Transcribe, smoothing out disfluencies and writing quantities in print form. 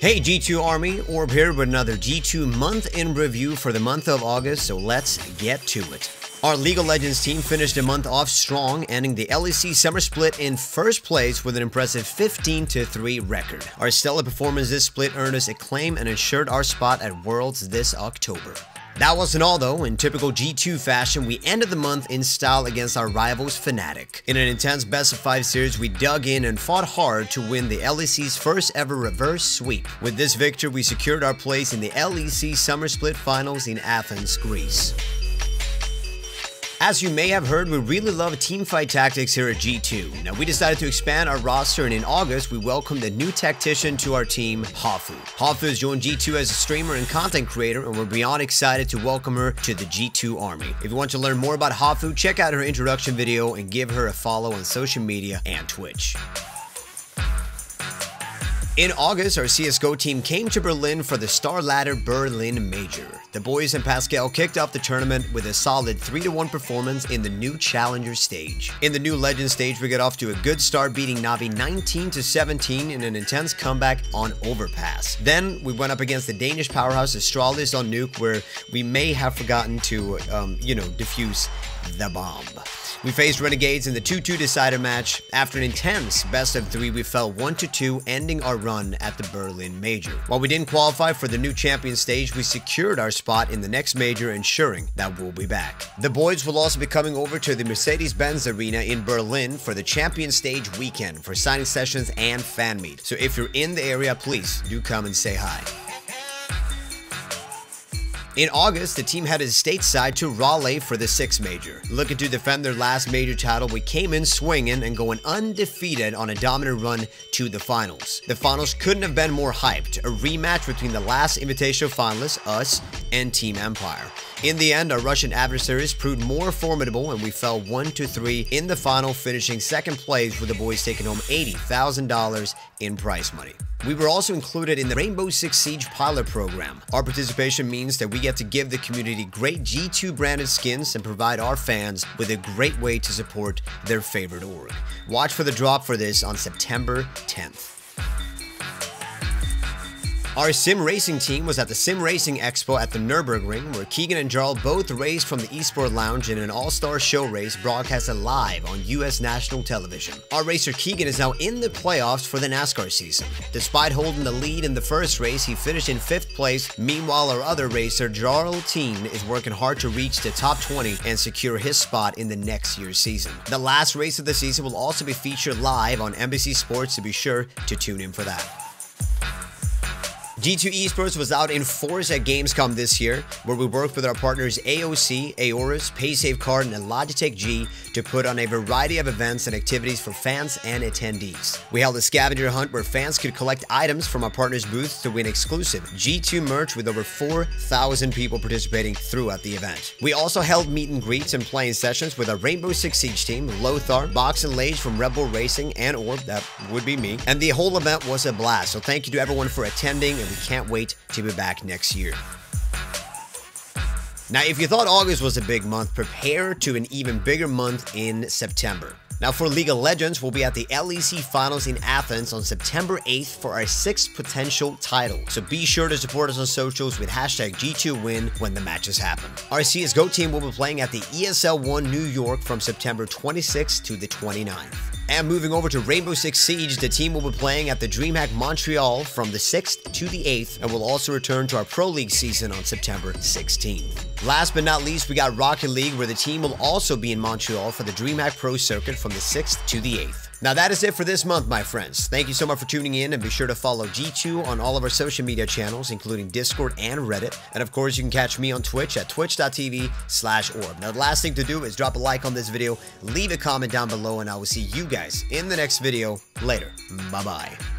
Hey G2 Army, Orb here with another G2 month in review for the month of August, so let's get to it. Our League of Legends team finished the month off strong, ending the LEC summer split in first place with an impressive 15-3 record. Our stellar performance this split earned us acclaim and ensured our spot at Worlds this October. That wasn't all though. In typical G2 fashion, we ended the month in style against our rivals Fnatic. In an intense best-of-5 series, we dug in and fought hard to win the LEC's first ever reverse sweep. With this victory, we secured our place in the LEC Summer Split Finals in Athens, Greece. As you may have heard, we really love teamfight tactics here at G2. Now, we decided to expand our roster, and in August, we welcomed a new tactician to our team, Hafu. Hafu has joined G2 as a streamer and content creator, and we're beyond excited to welcome her to the G2 Army. If you want to learn more about Hafu, check out her introduction video and give her a follow on social media and Twitch. In August, our CS:GO team came to Berlin for the StarLadder Berlin Major. The boys and Pascal kicked off the tournament with a solid 3-1 performance in the new Challenger stage. In the new Legend stage, we got off to a good start, beating Navi 19-17 in an intense comeback on Overpass. Then we went up against the Danish powerhouse Astralis on Nuke, where we may have forgotten to, defuse the bomb. We faced Renegades in the 2-2 decider match. After an intense best-of-3, we fell 1-2, ending our run at the Berlin Major. While we didn't qualify for the new champion stage, we secured our spot in the next major, ensuring that we'll be back. The boys will also be coming over to the Mercedes-Benz Arena in Berlin for the champion stage weekend for signing sessions and fan meet. So if you're in the area, please do come and say hi. In August, the team headed stateside to Raleigh for the 6th major. Looking to defend their last major title, we came in swinging and going undefeated on a dominant run to the finals. The finals couldn't have been more hyped, a rematch between the last Invitational finalists, us, and Team Empire. In the end, our Russian adversaries proved more formidable and we fell 1-3 in the final, finishing 2nd place with the boys taking home $80,000 in prize money. We were also included in the Rainbow Six Siege pilot program. Our participation means that we get to give the community great G2 branded skins and provide our fans with a great way to support their favorite org. Watch for the drop for this on September 10th. Our sim racing team was at the Sim Racing Expo at the Nürburgring, where Keegan and Jarl both raced from the eSport Lounge in an all-star show race broadcasted live on U.S. national television. Our racer Keegan is now in the playoffs for the NASCAR season. Despite holding the lead in the first race, he finished in 5th place. Meanwhile, our other racer, Jarl Teen, is working hard to reach the top 20 and secure his spot in the next year's season. The last race of the season will also be featured live on NBC Sports, so be sure to tune in for that. G2 Esports was out in force at Gamescom this year, where we worked with our partners AOC, Aorus, paysafecard, and Logitech G to put on a variety of events and activities for fans and attendees. We held a scavenger hunt where fans could collect items from our partners' booths to win exclusive G2 merch, with over 4,000 people participating throughout the event. We also held meet and greets and playing sessions with our Rainbow Six Siege team, Lothar, Box, and Lage from Rebel Racing, and Orb, that would be me. And the whole event was a blast, so thank you to everyone for attending, and we can't wait to be back next year. Now, if you thought August was a big month, prepare to an even bigger month in September. Now, for League of Legends, we'll be at the LEC Finals in Athens on September 8th for our 6th potential title. So be sure to support us on socials with hashtag G2Win when the matches happen. Our CSGO team will be playing at the ESL One New York from September 26th to the 29th. And moving over to Rainbow Six Siege, the team will be playing at the DreamHack Montreal from the 6th to the 8th, and will also return to our Pro League season on September 16th. Last but not least, we got Rocket League, where the team will also be in Montreal for the DreamHack Pro Circuit from the 6th to the 8th. Now that is it for this month, my friends. Thank you so much for tuning in, and be sure to follow G2 on all of our social media channels, including Discord and Reddit. And of course, you can catch me on Twitch at twitch.tv/orb. Now the last thing to do is drop a like on this video, leave a comment down below, and I will see you guys in the next video. Later. Bye-bye.